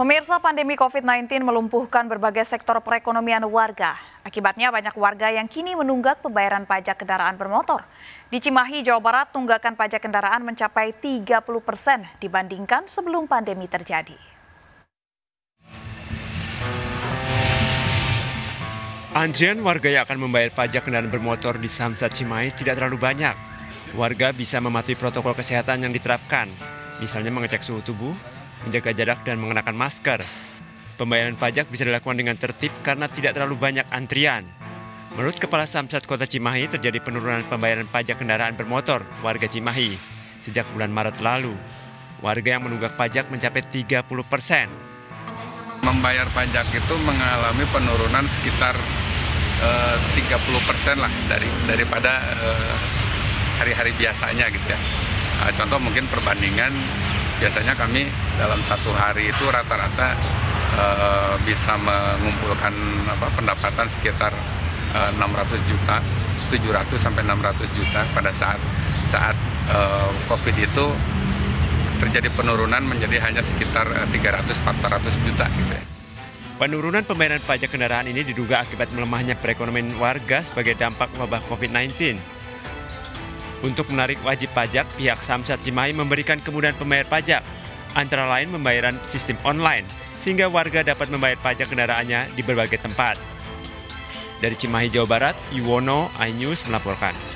Pemirsa, pandemi COVID-19 melumpuhkan berbagai sektor perekonomian warga. Akibatnya banyak warga yang kini menunggak pembayaran pajak kendaraan bermotor. Di Cimahi, Jawa Barat, tunggakan pajak kendaraan mencapai 30% dibandingkan sebelum pandemi terjadi. Antrian warga yang akan membayar pajak kendaraan bermotor di Samsat Cimahi tidak terlalu banyak. Warga bisa mematuhi protokol kesehatan yang diterapkan, misalnya mengecek suhu tubuh, menjaga jarak dan mengenakan masker. Pembayaran pajak bisa dilakukan dengan tertib karena tidak terlalu banyak antrian. Menurut Kepala Samsat Kota Cimahi, terjadi penurunan pembayaran pajak kendaraan bermotor warga Cimahi sejak bulan Maret lalu. Warga yang menunggak pajak mencapai 30%. Membayar pajak itu mengalami penurunan sekitar 30% lah daripada hari-hari biasanya gitu ya. Contoh mungkin perbandingan. Biasanya kami dalam satu hari itu rata-rata bisa mengumpulkan pendapatan sekitar 600 juta, 700 sampai 600 juta. Pada saat COVID itu terjadi penurunan menjadi hanya sekitar 300-400 juta gitu ya. Penurunan pembayaran pajak kendaraan ini diduga akibat melemahnya perekonomian warga sebagai dampak wabah COVID-19. Untuk menarik wajib pajak, pihak Samsat Cimahi memberikan kemudahan pembayar pajak, antara lain pembayaran sistem online, sehingga warga dapat membayar pajak kendaraannya di berbagai tempat. Dari Cimahi, Jawa Barat, Yuwono, iNews melaporkan.